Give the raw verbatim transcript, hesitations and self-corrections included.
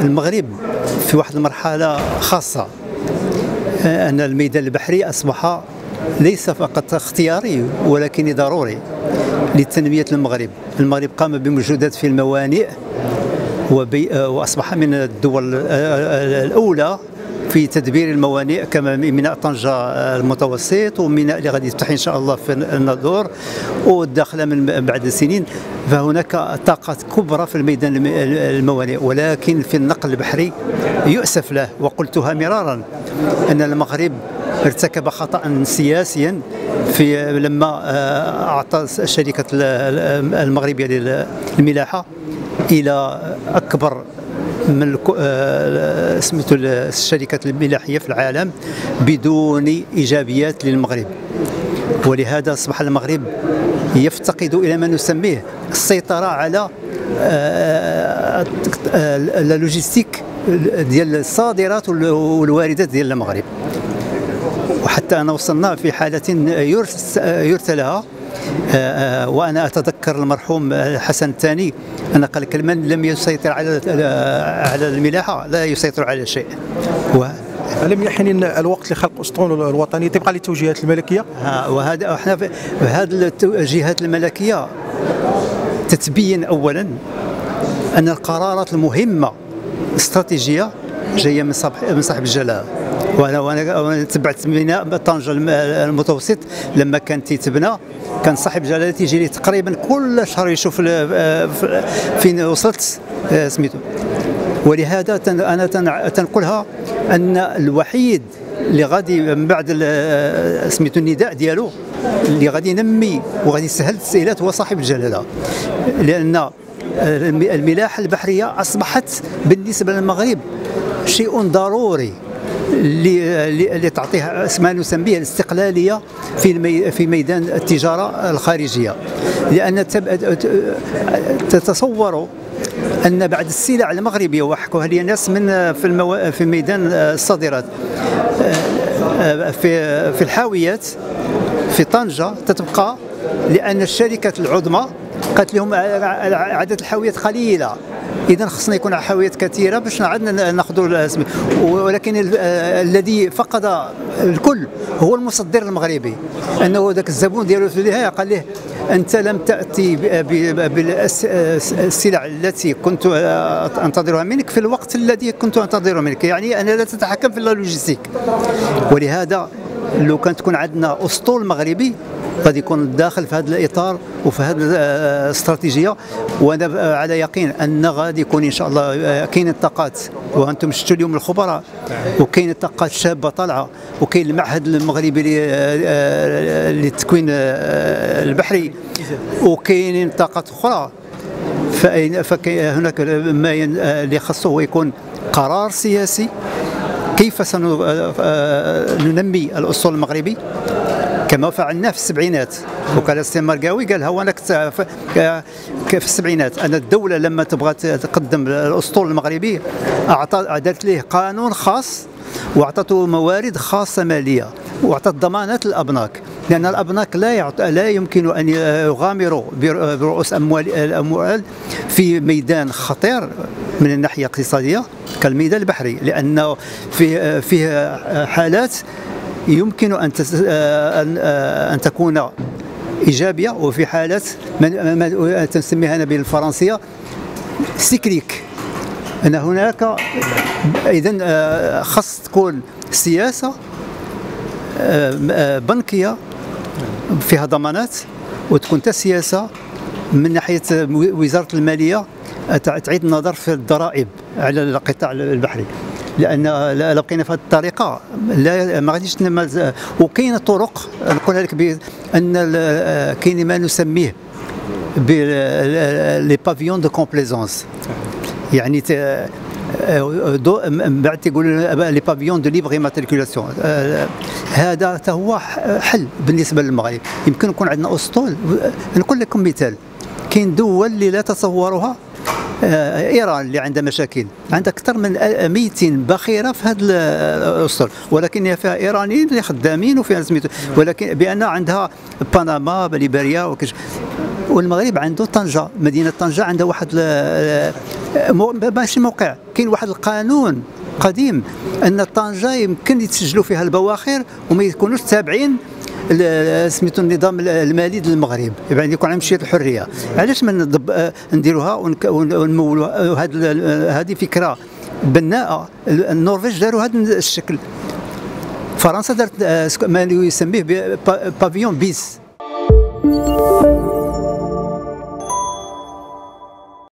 المغرب في واحد المرحلة خاصة، أن الميدان البحري أصبح ليس فقط اختياري ولكن ضروري لتنمية المغرب. المغرب قام بمجهودات في الموانئ وأصبح من الدول الأولى في تدبير الموانئ، كما ميناء طنجة المتوسط وميناء اللي غادي يفتح إن شاء الله في الناظور والداخلة من بعد سنين. فهناك طاقات كبرى في الميدان الموانئ، ولكن في النقل البحري يؤسف له، وقلتها مرارا أن المغرب ارتكب خطأ سياسيا في لما أعطى شركة المغربية للملاحة إلى أكبر من سميتو الشركات الملاحية في العالم بدون إيجابيات للمغرب، ولهذا أصبح المغرب يفتقد إلى ما نسميه السيطرة على اللوجستيك ديال الصادرات والواردات ديال المغرب، وحتى أنا وصلنا في حالة يرثى لها. وأنا أتذكر المرحوم حسن الثاني أن قال لك: من لم يسيطر على على الملاحة لا يسيطر على شيء. و لم يحن الوقت لخلق الأسطول الوطني تبقى للتوجيهات الملكية. وهذا احنا في هذه التوجيهات الملكية تتبين أولا أن القرارات المهمة الاستراتيجية جاية من من صاحب الجلالة. وانا وانا تبعت ميناء طنجة المتوسط لما كان تيتبنى، كان صاحب جلاله تيجي لي تقريبا كل شهر يشوف فين وصلت سميتو. ولهذا انا تنقلها ان الوحيد اللي غادي من بعد سميتو النداء ديالو اللي غادي ينمي وغادي يسهل التسهيلات هو صاحب الجلاله، لان الملاحه البحريه اصبحت بالنسبه للمغرب شيء ضروري اللي تعطيها ما نسميه الاستقلاليه في في ميدان التجاره الخارجيه. لان تتصوروا ان بعض السلع المغربيه وحكوها لي ناس من في المو... في ميدان الصادرات في في الحاويات في طنجه تتبقى، لان الشركات العظمى قالت لهم عدد الحاويات قليله، إذا خصنا يكون على حاويات كثيرة باش عندنا ناخذوا الاسم. ولكن ال الذي فقد الكل هو المصدر المغربي، أنه ذاك الزبون ديالو في النهاية قال له: أنت لم تأتي بالسلع التي كنت أنتظرها منك في الوقت الذي كنت أنتظره منك، يعني أنا لا تتحكم في اللوجستيك. ولهذا لو كان تكون عندنا أسطول مغربي قد يكون داخل في هذا الإطار وفي هذه الاستراتيجية، وأنا على يقين أن غادي يكون إن شاء الله كاين الطاقات، وأنتم شفتوا اليوم الخبراء، وكاين الطاقات شابة طالعة، وكاين المعهد المغربي للتكوين البحري، وكاين طاقات أخرى. فهناك ما اللي خاصه هو يكون قرار سياسي كيف سننمي الأسطول المغربي كما فعلنا في السبعينات. وكالا السي مرقاوي قالها وانا كنت في السبعينات، ان الدوله لما تبغى تقدم الاسطول المغربي اعطى دارت ليه قانون خاص واعطته موارد خاصه ماليه واعطت ضمانات للابناك، لان الابناك لا يعط... لا يمكن ان يغامروا برؤوس اموال الاموال في ميدان خطير من الناحيه الاقتصاديه كالميدان البحري، لانه فيه فيه حالات يمكن أن أن تكون إيجابية، وفي حالة ما تسميها أنا بالفرنسية سيكليك، أن هناك إذن خاص تكون سياسة بنكية فيها ضمانات، وتكون تا سياسة من ناحية وزارة المالية تعيد النظر في الضرائب على القطاع البحري، لان لقينا في هذه الطريقه لا ما غاديش تنمى. وكاين طرق نقولها لك بان كاين ما نسميه بلي بافيون دو كومبليزونس، يعني من بعد تيقولوا لي بافيون دو ليبغ ماتريكولاسيون. هذا حتى هو حل بالنسبه للمغرب، يمكن يكون عندنا اسطول. نقول لكم مثال، كاين دول اللي لا تصورها، إيران اللي عندها مشاكل، عندها أكثر من مئتين بخيرة في هذا الأسطول، ولكن فيها إيرانيين اللي خدامين وفيها سميتو، ولكن بأن عندها باناما بليبيريا وكذا. والمغرب عنده طنجة، مدينة طنجة عندها واحد ماشي موقع، كاين واحد القانون قديم أن طنجة يمكن يتسجلوا فيها البواخر وما يكونوش تابعين سميتو النظام المالي ديال المغرب، يعني يكون عندهم شويه الحريه. علاش ما نديروها ونمولوها؟ هذه فكره بناءه. النرويج داروا هذا الشكل، فرنسا دارت ما يسميه بافيون بيس.